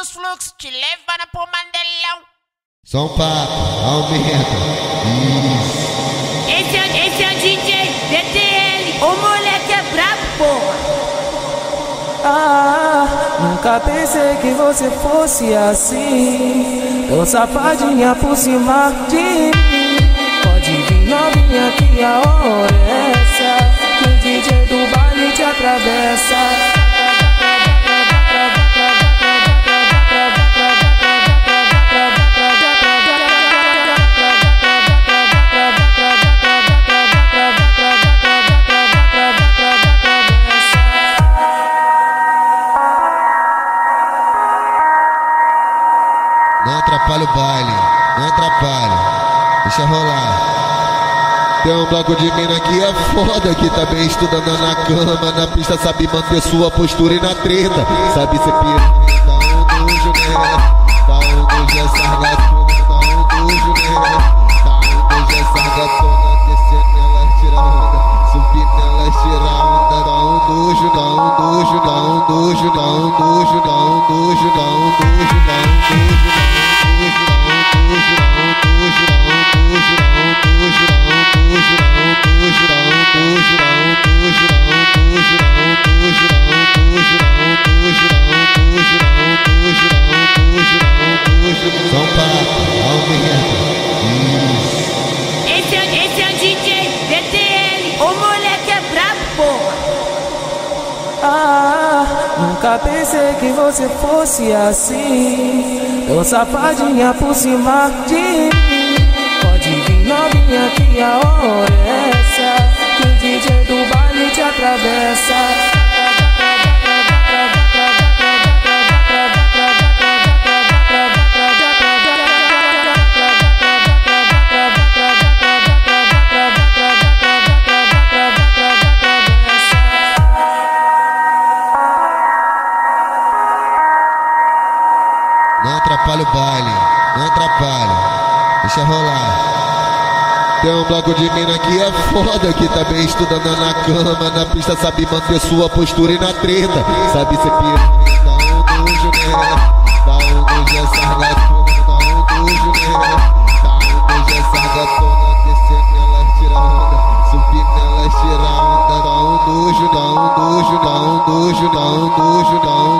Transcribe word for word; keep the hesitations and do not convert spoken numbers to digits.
dos fluxos te levando pro Mandelão. São Paulo, aumenta. Isso. Esse é, esse é o D J V T L. O moleque é brabo, porra. Ah, nunca pensei que você fosse assim. Tô safadinha por cima de mim. Pode vir novinha que a hora é essa. Que o D J do baile te atravessa. Não atrapalha o baile, não atrapalha, deixa rolar. Tem um bloco de mina que é foda, que tá bem estudando na cama. Na pista sabe manter sua postura e na treta sabe ser piranha. Tá um nojo, né? Tá um nojo essa ratona. Tá um nojo, né? Tá um nojo essa ratona. Descendo ela tira onda, subindo ela tira onda. Tá um nojo, tá um nojo, tá um nojo, tá um nojo, tá um nojo, tá um nojo, tá um nojo. Esse é, esse é o D J V T L. O moleque é brabo, porra. Ah, nunca pensei que você fosse assim. Tô safadinha por cima de mim. Pode vir novinha que a hora é essa. Que o D J do baile te atravessa. Não atrapalha o baile, não atrapalha, deixa rolar. Tem um bloco de mina que é foda, que tá bem estudando na cama. Na pista sabe manter sua postura e na treta sabe ser piranha. Tá um nojo, né? Tá um nojo essa ratona. Tá um nojo, né? Tá um nojo essa ratona. Descendo ela tira onda, subindo ela tira onda. Tá um nojo, tá um nojo, tá um nojo, tá um nojo, tá um nojo.